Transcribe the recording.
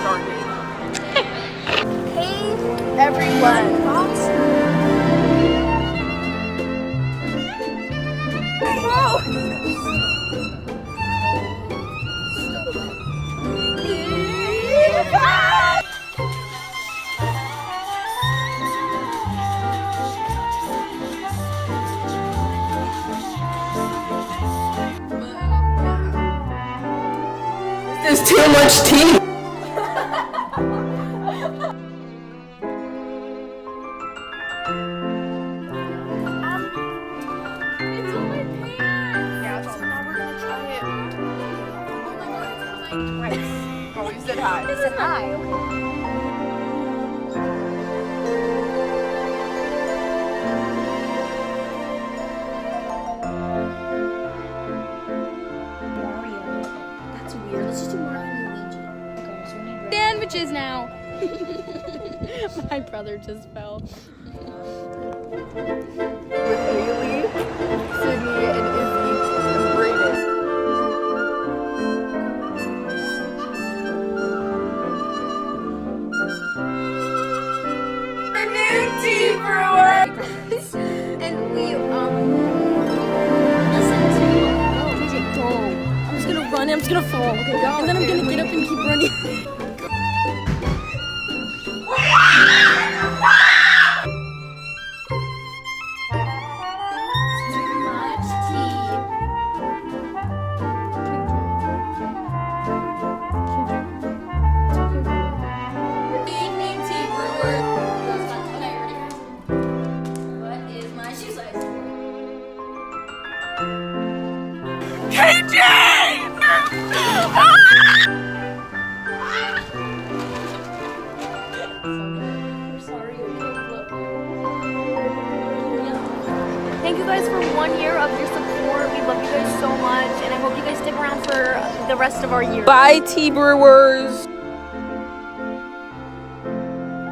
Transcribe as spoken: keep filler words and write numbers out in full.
started. Hey, everyone. There's too much tea! Oh, you said hi. You said hi. Mario. That's weird. Let's just do Mario and Luigi. Okay, so we need sandwiches now. My brother just fell. With Haley, Sydney, and and we um listen to D J Go. I'm just gonna run. I'm just gonna fall. Okay, go. And then I'm gonna get up and keep running. Too much tea. Evening tea brewer. K J! We're sorry, we can't love you. Thank you guys for one year of your support. We love you guys so much, and I hope you guys stick around for the rest of our year. Bye, tea brewers!